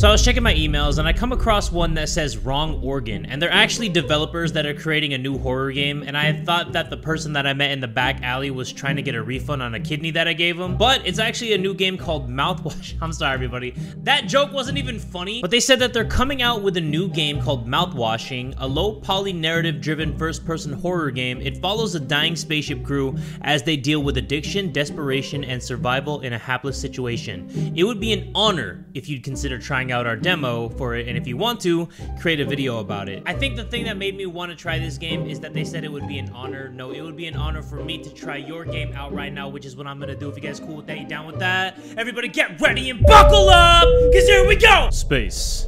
So I was checking my emails and I come across one that says Wrong Organ, and they're actually developers that are creating a new horror game, and I thought that the person that I met in the back alley was trying to get a refund on a kidney that I gave him, but it's actually a new game called Mouthwashing. I'm sorry everybody, that joke wasn't even funny, but they said that they're coming out with a new game called Mouthwashing, a low poly narrative driven first person horror game. It follows a dying spaceship crew as they deal with addiction, desperation, and survival in a hapless situation. It would be an honor if you'd consider trying out our demo for it, and if you want to, create a video about it. I think the thing that made me want to try this game is that they said it would be an honor. No, it would be an honor for me to try your game out right now, which is what I'm gonna do. If you guys cool with that, you down with that? Everybody get ready and buckle up, because here we go! Space,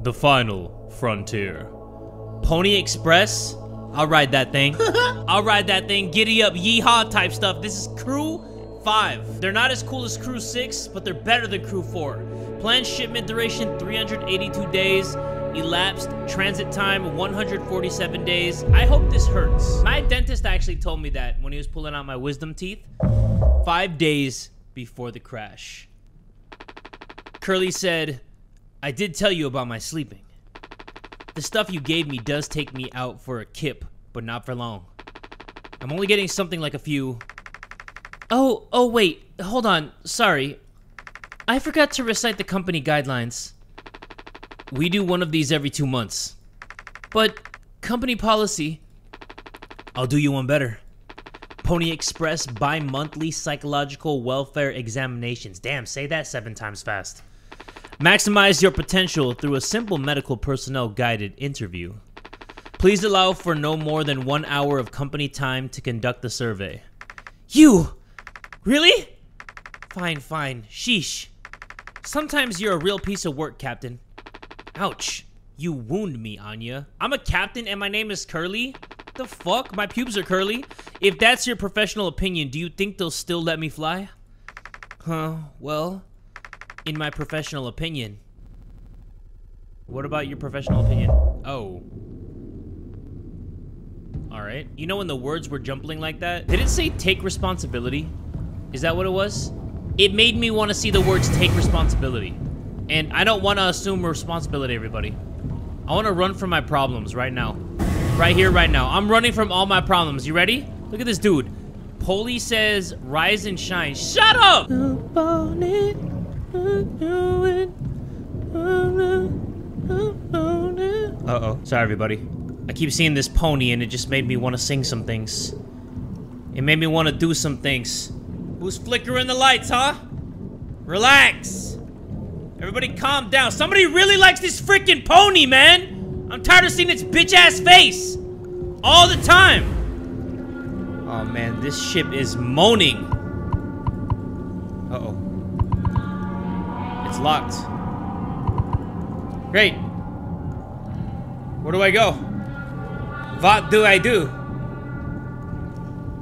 the final frontier. Pony Express? I'll ride that thing. I'll ride that thing, giddy up, yeehaw type stuff. This is Crew 5. They're not as cool as Crew 6, but they're better than Crew 4. Planned shipment duration 382 days. Elapsed transit time 147 days. I hope this hurts. My dentist actually told me that when he was pulling out my wisdom teeth 5 days before the crash. Curly said, "I did tell you about my sleeping. The stuff you gave me does take me out for a kip, but not for long. I'm only getting something like a few..." Oh wait, hold on, sorry. I forgot to recite the company guidelines. We do one of these every 2 months. But company policy... I'll do you one better. Pony Express bi-monthly psychological welfare examinations. Damn, say that 7 times fast. Maximize your potential through a simple medical personnel guided interview. Please allow for no more than 1 hour of company time to conduct the survey. You! Really? Fine. Sheesh. Sometimes you're a real piece of work, Captain. Ouch. You wound me, Anya. I'm a captain and my name is Curly? The fuck? My pubes are curly? If that's your professional opinion, do you think they'll still let me fly? Huh, well, in my professional opinion. What about your professional opinion? Oh. Alright. You know when the words were jumbling like that? Did it say take responsibility? Is that what it was? It made me want to see the words take responsibility. And I don't want to assume responsibility, everybody. I want to run from my problems right now. Right here, right now. I'm running from all my problems. You ready? Look at this dude. Polly says, rise and shine. Shut up! Uh-oh. Sorry, everybody. I keep seeing this pony, and it just made me want to sing some things. It made me want to do some things. Who's flickering the lights, huh? Relax! Everybody calm down. Somebody really likes this freaking pony, man! I'm tired of seeing its bitch-ass face! All the time! Oh, man, this ship is moaning. Uh-oh. It's locked. Great. Where do I go? What do I do?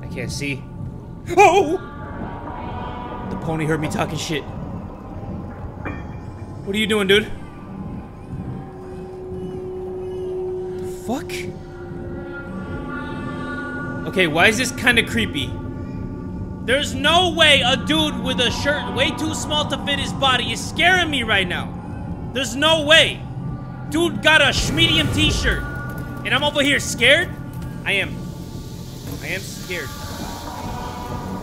I can't see. Oh! The pony heard me talking shit. What are you doing, dude? Fuck. Okay, why is this kind of creepy? There's no way a dude with a shirt way too small to fit his body is scaring me right now. There's no way. Dude got a medium t-shirt. And I'm over here scared? I am scared.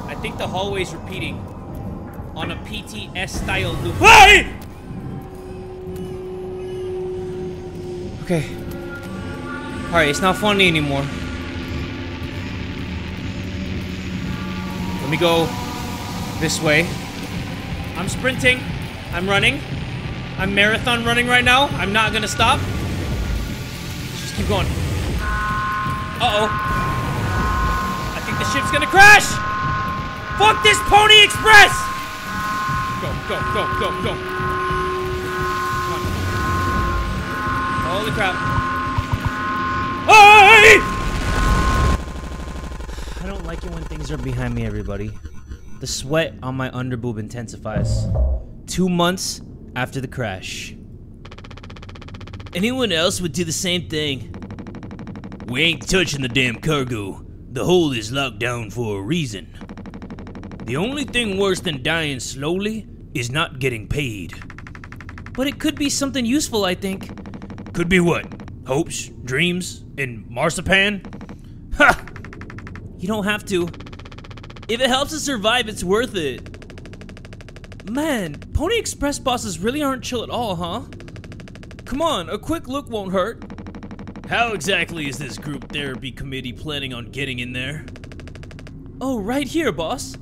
I think the hallway's repeating on a PTS style loop. Hey! Okay. Alright, it's not funny anymore. Let me go this way. I'm sprinting. I'm running. I'm marathon running right now. I'm not gonna stop. Let's just keep going. Uh-oh. I think the ship's gonna crash! Fuck this Pony Express! Go. Holy crap. I don't like it when things are behind me, everybody. The sweat on my underboob intensifies. 2 months after the crash. Anyone else would do the same thing. We ain't touching the damn cargo. The hold is locked down for a reason. The only thing worse than dying slowly is not getting paid. but it could be something useful, I think. Could be what? Hopes, dreams, and marzipan? Ha! You don't have to. If it helps us survive, it's worth it. Man, Pony Express bosses really aren't chill at all, huh? Come on, a quick look won't hurt. How exactly is this group therapy committee planning on getting in there? Oh, right here, boss.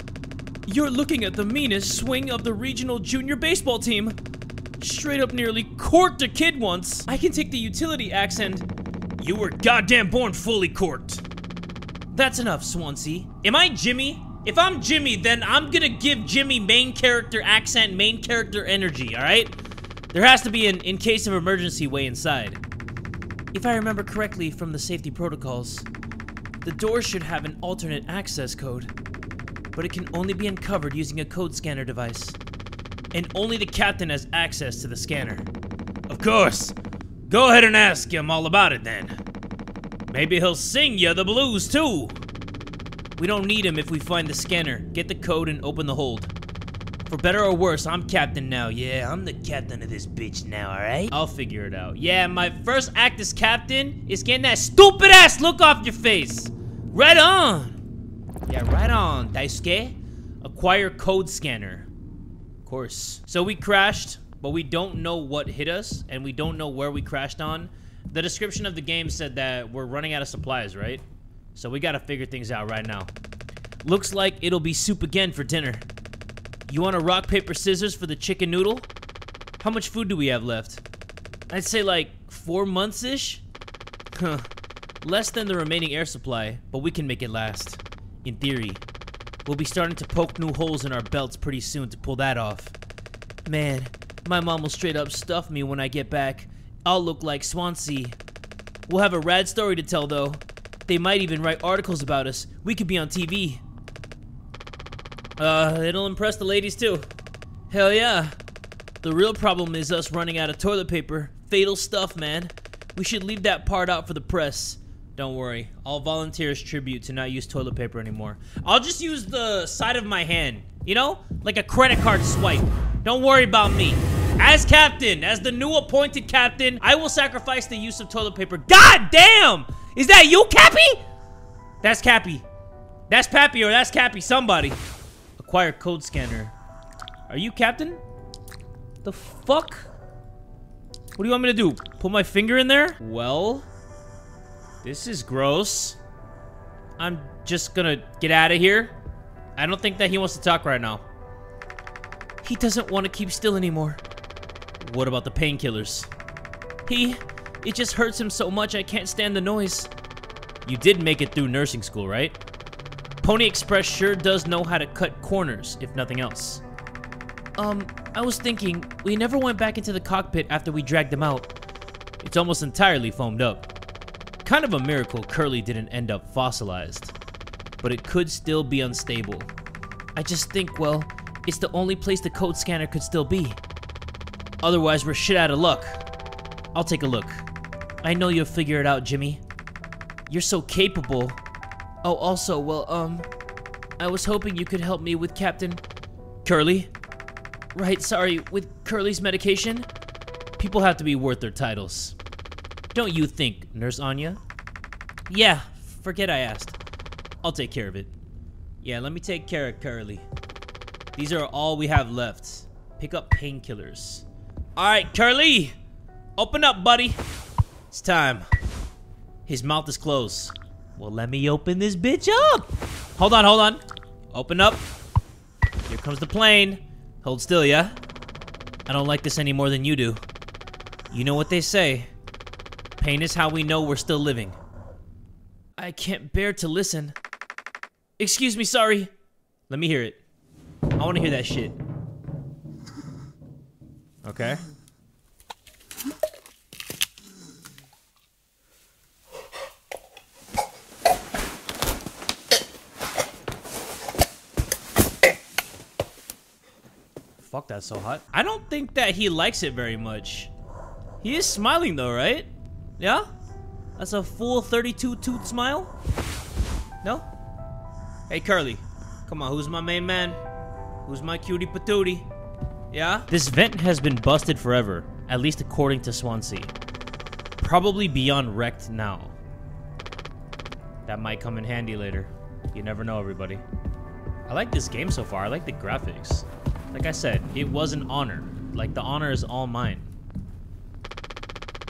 You're looking at the meanest swing of the regional junior baseball team. Straight up nearly corked a kid once. I can take the utility axe and... You were goddamn born fully corked. That's enough, Swansea. Am I Jimmy? If I'm Jimmy, then I'm gonna give Jimmy main character accent, main character energy, alright? There has to be an in case of emergency way inside. If I remember correctly from the safety protocols, the door should have an alternate access code, but it can only be uncovered using a code scanner device. And only the captain has access to the scanner. Of course. Go ahead and ask him all about it then. Maybe he'll sing you the blues, too. We don't need him if we find the scanner. Get the code and open the hold. For better or worse, I'm captain now. Yeah, I'm the captain of this bitch now, alright? I'll figure it out. Yeah, my first act as captain is getting that stupid-ass look off your face. Right on. Yeah, right on, Daisuke. Acquire code scanner. Of course. So we crashed, but we don't know what hit us, and we don't know where we crashed on. The description of the game said that we're running out of supplies, right? So we gotta figure things out right now. Looks like it'll be soup again for dinner. You want a rock, paper, scissors for the chicken noodle? How much food do we have left? I'd say like 4 months-ish? Huh. Less than the remaining air supply, but we can make it last. In theory. We'll be starting to poke new holes in our belts pretty soon to pull that off. Man, my mom will straight up stuff me when I get back. I'll look like Swansea. We'll have a rad story to tell, though. They might even write articles about us. We could be on TV. It'll impress the ladies, too. Hell yeah. The real problem is us running out of toilet paper. Fatal stuff, man. We should leave that part out for the press. Don't worry. I'll volunteer as tribute to not use toilet paper anymore. I'll just use the side of my hand. You know? Like a credit card swipe. Don't worry about me. As captain, as the new appointed captain, I will sacrifice the use of toilet paper. God damn! Is that you, Cappy? That's Cappy. That's Pappy or that's Cappy. Somebody. Acquire code scanner. Are you captain? The fuck? What do you want me to do? Put my finger in there? Well, this is gross. I'm just gonna get out of here. I don't think that he wants to talk right now. He doesn't want to keep still anymore. What about the painkillers? It just hurts him so much I can't stand the noise. You did make it through nursing school, right? Pony Express sure does know how to cut corners, if nothing else. I was thinking, we never went back into the cockpit after we dragged him out. It's almost entirely foamed up. Kind of a miracle Curly didn't end up fossilized. But it could still be unstable. I just think, well, it's the only place the code scanner could still be. Otherwise, we're shit out of luck. I'll take a look. I know you'll figure it out, Jimmy. You're so capable. Oh, also, well, I was hoping you could help me with Captain... Curly? Right, sorry, with Curly's medication? People have to be worth their titles. Don't you think, Nurse Anya? Yeah, forget I asked. I'll take care of it. Yeah, let me take care of Curly. These are all we have left. Pick up painkillers. Alright, Curly! Open up, buddy. It's time. His mouth is closed. Well, let me open this bitch up. Hold on, hold on. Open up. Here comes the plane. Hold still, yeah? I don't like this any more than you do. You know what they say. Pain is how we know we're still living. I can't bear to listen. Excuse me, sorry. Let me hear it. I want to hear that shit. Okay. Fuck, that's so hot. I don't think that he likes it very much. He is smiling though, right? Yeah? That's a full 32-toot smile? No? Hey, Curly. Come on, who's my main man? Who's my cutie patootie? Yeah? This vent has been busted forever. at least according to Swansea. Probably beyond wrecked now. That might come in handy later. You never know, everybody. I like this game so far. I like the graphics. Like I said, it was an honor. Like, the honor is all mine.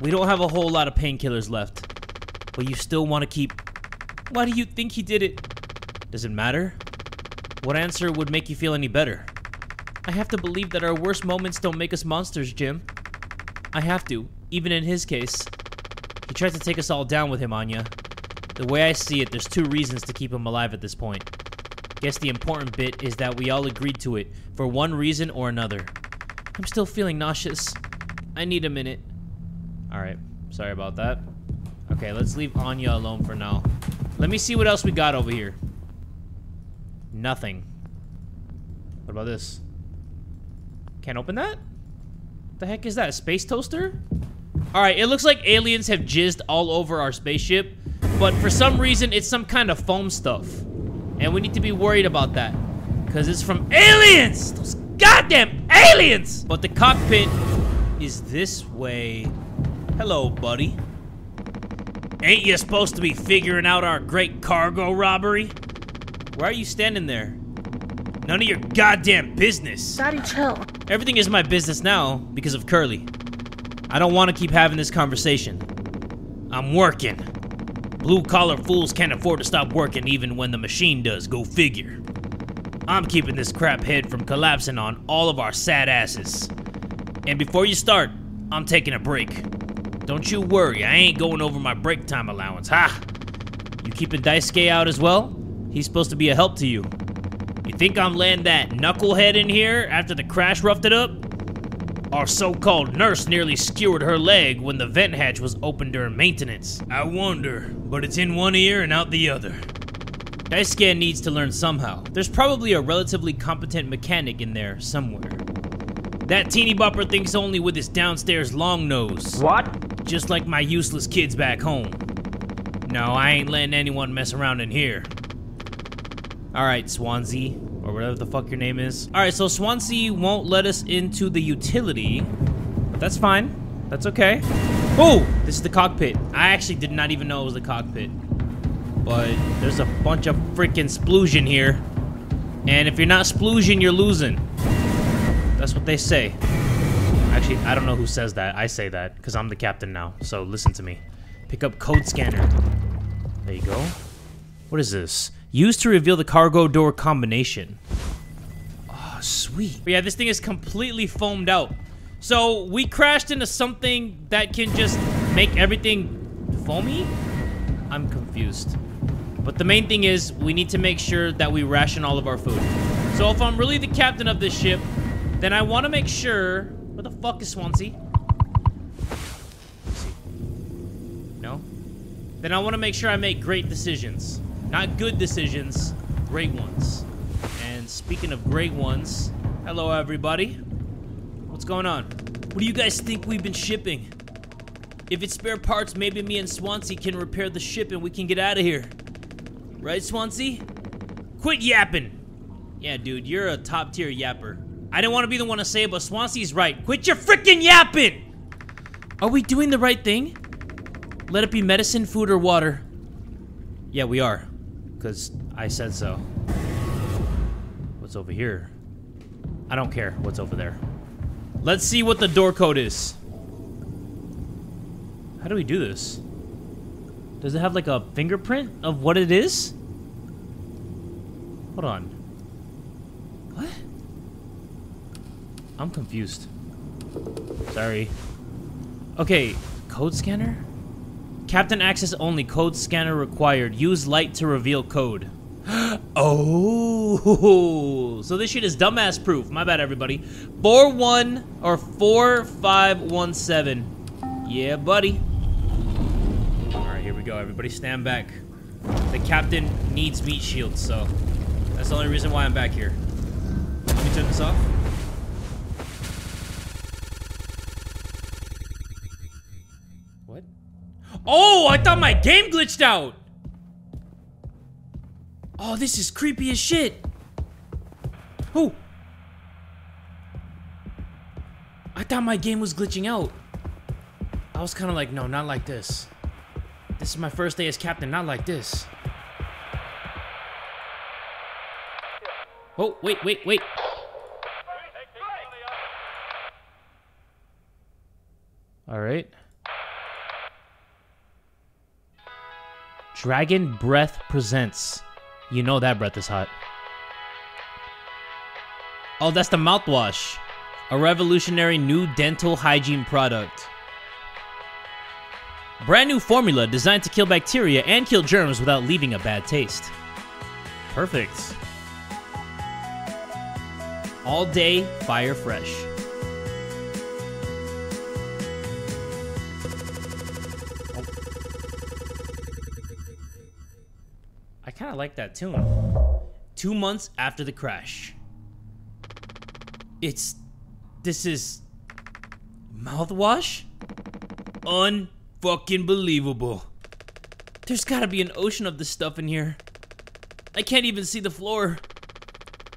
We don't have a whole lot of painkillers left, but you still want to keep... Why do you think he did it? Does it matter? What answer would make you feel any better? I have to believe that our worst moments don't make us monsters, Jim. I have to, even in his case. He tried to take us all down with him, Anya. The way I see it, there's two reasons to keep him alive at this point. Guess the important bit is that we all agreed to it, for one reason or another. I'm still feeling nauseous. I need a minute. Alright, sorry about that. Okay, let's leave Anya alone for now. Let me see what else we got over here. Nothing. What about this? Can't open that? The heck is that? A space toaster? Alright, it looks like aliens have jizzed all over our spaceship, but for some reason it's some kind of foam stuff. And we need to be worried about that, because it's from aliens! Those goddamn aliens! But the cockpit is this way. Hello, buddy. Ain't you supposed to be figuring out our great cargo robbery? Why are you standing there? None of your goddamn business. Daddy, chill. Everything is my business now because of Curly. I don't want to keep having this conversation. I'm working. Blue-collar fools can't afford to stop working even when the machine does, go figure. I'm keeping this crap head from collapsing on all of our sad asses. And before you start, I'm taking a break. Don't you worry, I ain't going over my break time allowance, ha! You keeping Daisuke out as well? He's supposed to be a help to you. You think I'm letting that knucklehead in here after the crash roughed it up? Our so-called nurse nearly skewered her leg when the vent hatch was opened during maintenance. I wonder, but it's in one ear and out the other. Daisuke needs to learn somehow. There's probably a relatively competent mechanic in there somewhere. That teeny bopper thinks only with his downstairs long nose. What? Just like my useless kids back home. No, I ain't letting anyone mess around in here. Alright, Swansea, or whatever the fuck your name is. Alright, so Swansea won't let us into the utility, but that's fine. That's okay. Oh, this is the cockpit. I actually did not even know it was the cockpit. But there's a bunch of freaking sploogin here. And if you're not sploogin, you're losing. That's what they say. Actually, I don't know who says that. I say that, because I'm the captain now, so listen to me. Pick up code scanner. There you go. What is this? Used to reveal the cargo door combination. Oh, sweet. But yeah, this thing is completely foamed out. So we crashed into something that can just make everything foamy? I'm confused. But the main thing is we need to make sure that we ration all of our food. So if I'm really the captain of this ship, then I want to make sure... Where the fuck is Swansea? Let's see. No? Then I want to make sure I make great decisions. Not good decisions, great ones. And speaking of great ones, hello everybody. What's going on? What do you guys think we've been shipping? If it's spare parts, maybe me and Swansea can repair the ship and we can get out of here. Right, Swansea? Quit yapping! Yeah, dude, you're a top-tier yapper. I didn't want to be the one to say it, but Swansea's right. Quit your freaking yapping! Are we doing the right thing? Let it be medicine, food, or water. Yeah, we are. Because I said so. What's over here? I don't care what's over there. Let's see what the door code is. How do we do this? Does it have like a fingerprint of what it is? Hold on. What? I'm confused. Sorry. Okay, code scanner? Captain access only. Code scanner required. Use light to reveal code. Oh, so this shit is dumbass proof. My bad, everybody. 4517. Yeah, buddy. All right, here we go. Everybody, stand back. The captain needs meat shields, so that's the only reason why I'm back here. Let me turn this off. Oh, I thought my game glitched out! Oh, this is creepy as shit! Who? I, thought my game was glitching out. I was kind of like, no, not like this. This is my first day as captain, not like this. Oh, wait, wait, wait. All right. Dragon Breath Presents. You know that breath is hot. Oh, that's the mouthwash. A revolutionary new dental hygiene product. Brand new formula designed to kill bacteria and kill germs without leaving a bad taste. Perfect. All day, fire fresh. Oh. I kind of like that tune. 2 months after the crash. This is mouthwash? Unfucking believable. There's gotta be an ocean of this stuff in here. I can't even see the floor.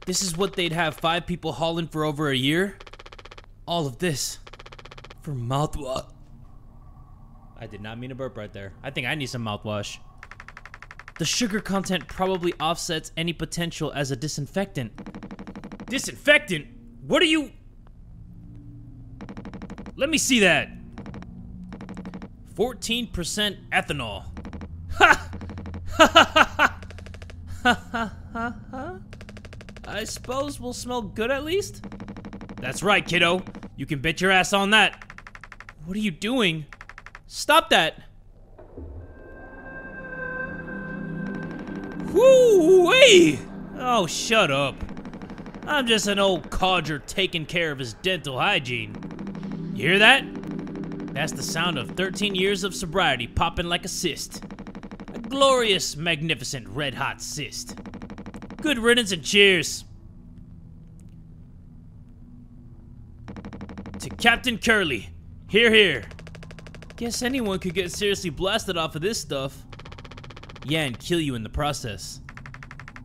This is what they'd have 5 people hauling for over a year? All of this for mouthwash. I did not mean to burp right there. I think I need some mouthwash. The sugar content probably offsets any potential as a disinfectant. Disinfectant? What are you? Let me see that. 14% ethanol. Ha! Ha ha ha ha ha ha. I suppose we'll smell good at least? That's right, kiddo. You can bet your ass on that. What are you doing? Stop that. Woo-wee! Oh, shut up. I'm just an old codger taking care of his dental hygiene. You hear that? That's the sound of 13 years of sobriety popping like a cyst. A glorious, magnificent, red-hot cyst. Good riddance and cheers. To Captain Curly. Hear, hear. Guess anyone could get seriously blasted off of this stuff. Yeah, and kill you in the process.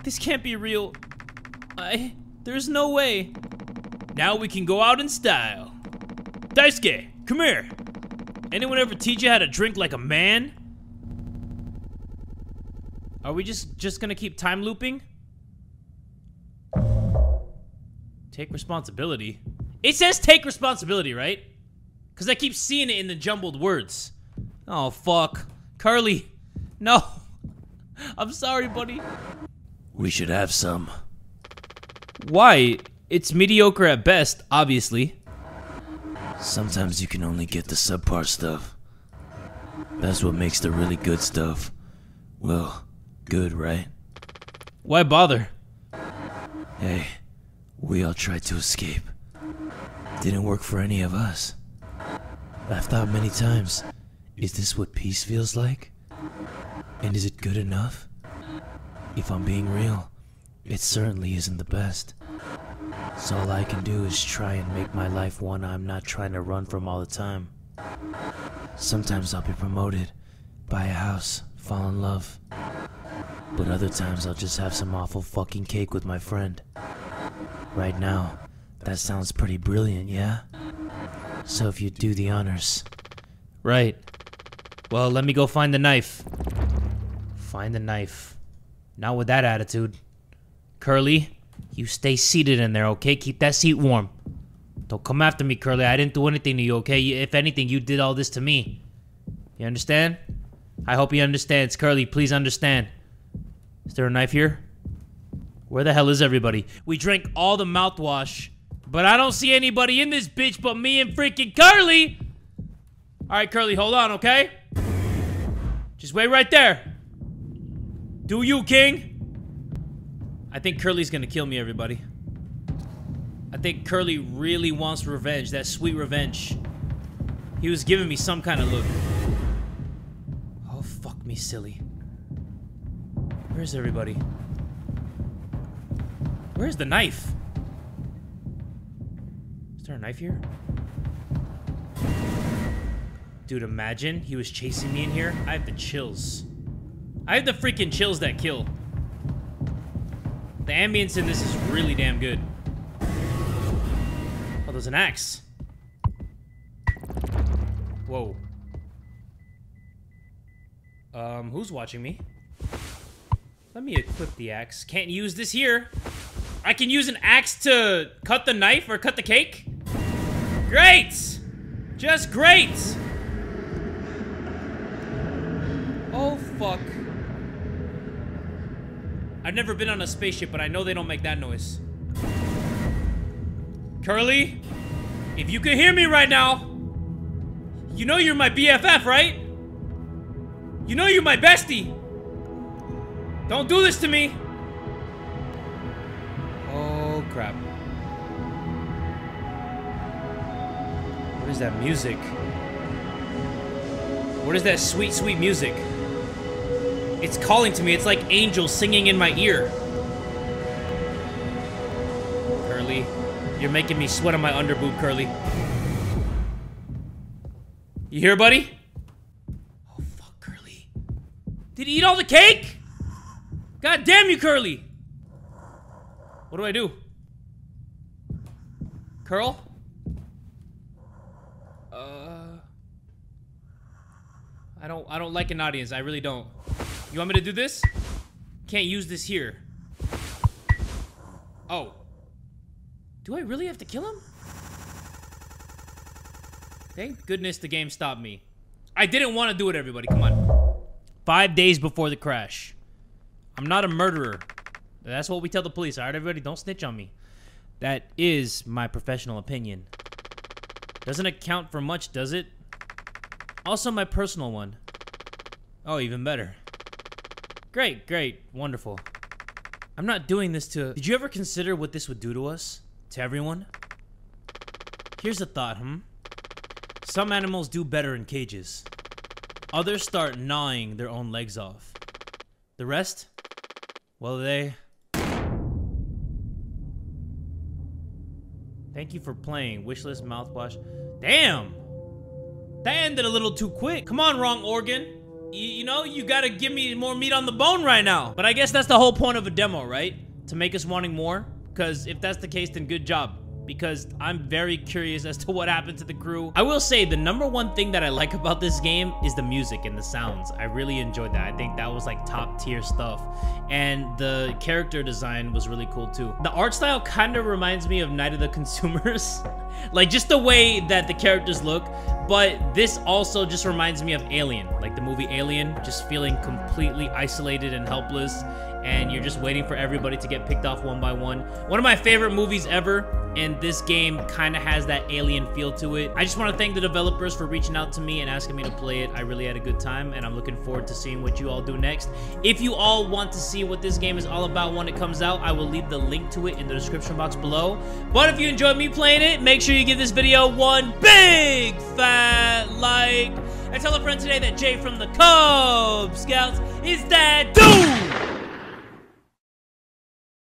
This can't be real. There's no way. Now we can go out in style. Daisuke, come here. Anyone ever teach you how to drink like a man? Are we just gonna keep time looping? Take responsibility. It says take responsibility, right? Because I keep seeing it in the jumbled words. Oh, fuck. Curly. No. I'm sorry, buddy. We should have some. Why? It's mediocre at best, obviously. Sometimes you can only get the subpar stuff. That's what makes the really good stuff. Well, good, right? Why bother? Hey, we all tried to escape. Didn't work for any of us. I've thought many times, is this what peace feels like? And is it good enough? If I'm being real, it certainly isn't the best. So all I can do is try and make my life one I'm not trying to run from all the time. Sometimes I'll be promoted, buy a house, fall in love. But other times I'll just have some awful fucking cake with my friend. Right now, that sounds pretty brilliant, yeah? So if you do the honors. Right. Well, let me go find the knife. Find the knife. Not with that attitude. Curly, you stay seated in there, okay? Keep that seat warm. Don't come after me, Curly. I didn't do anything to you, okay? If anything, you did all this to me. You understand? I hope he understands. Curly, please understand. Is there a knife here? Where the hell is everybody? We drank all the mouthwash, but I don't see anybody in this bitch but me and freaking Curly! Alright, Curly, hold on, okay? Just wait right there. Do you, King? I think Curly's gonna kill me, everybody. I think Curly really wants revenge, that sweet revenge. He was giving me some kind of look. Oh, fuck me, silly. Where's everybody? Where's the knife? Is there a knife here? Dude, imagine he was chasing me in here. I have the chills. I have the freaking chills that kill. The ambience in this is really damn good. Oh, there's an axe. Whoa. Who's watching me? Let me equip the axe. Can't use this here. I can use an axe to cut the knife or cut the cake? Great! Just great! Oh, fuck. I've never been on a spaceship, but I know they don't make that noise. Curly, if you can hear me right now, you know you're my BFF, right? You know you're my bestie. Don't do this to me. Oh, crap. What is that music? What is that sweet, sweet music? It's calling to me. It's like angels singing in my ear. Curly, you're making me sweat on my underboob, Curly. You here, buddy? Oh, fuck, Curly. Did he eat all the cake? God damn you, Curly! What do I do? Curl? I don't like an audience. I really don't. You want me to do this? Can't use this here. Oh. Do I really have to kill him? Thank goodness the game stopped me. I didn't want to do it, everybody. Come on. 5 days before the crash. I'm not a murderer. That's what we tell the police. All right, everybody, don't snitch on me. That is my professional opinion. Doesn't account for much, does it? Also my personal one. Oh, even better. Great, great, wonderful. I'm not doing this to... Did you ever consider what this would do to us? To everyone? Here's a thought, Some animals do better in cages. Others start gnawing their own legs off. The rest? Well, they... Thank you for playing. Wishlist, mouthwash. Damn! That ended a little too quick. Come on, wrong organ. You know, you gotta give me more meat on the bone right now. But I guess that's the whole point of a demo, right? To make us wanting more? Because if that's the case, then good job. Because I'm very curious as to what happened to the crew. I will say the #1 thing that I like about this game is the music and the sounds. I really enjoyed that. I think that was like top tier stuff. And the character design was really cool too. The art style kind of reminds me of Night of the Consumers. Like just the way that the characters look. But this also just reminds me of Alien. Like the movie Alien. Just feeling completely isolated and helpless. And you're just waiting for everybody to get picked off one by one. One of my favorite movies ever, and this game kind of has that Alien feel to it. I just want to thank the developers for reaching out to me and asking me to play it. I really had a good time, and I'm looking forward to seeing what you all do next. If you all want to see what this game is all about when it comes out, I will leave the link to it in the description box below. But if you enjoyed me playing it, make sure you give this video one big fat like. And tell a friend today that Jay from the Kubz Scouts is that dude!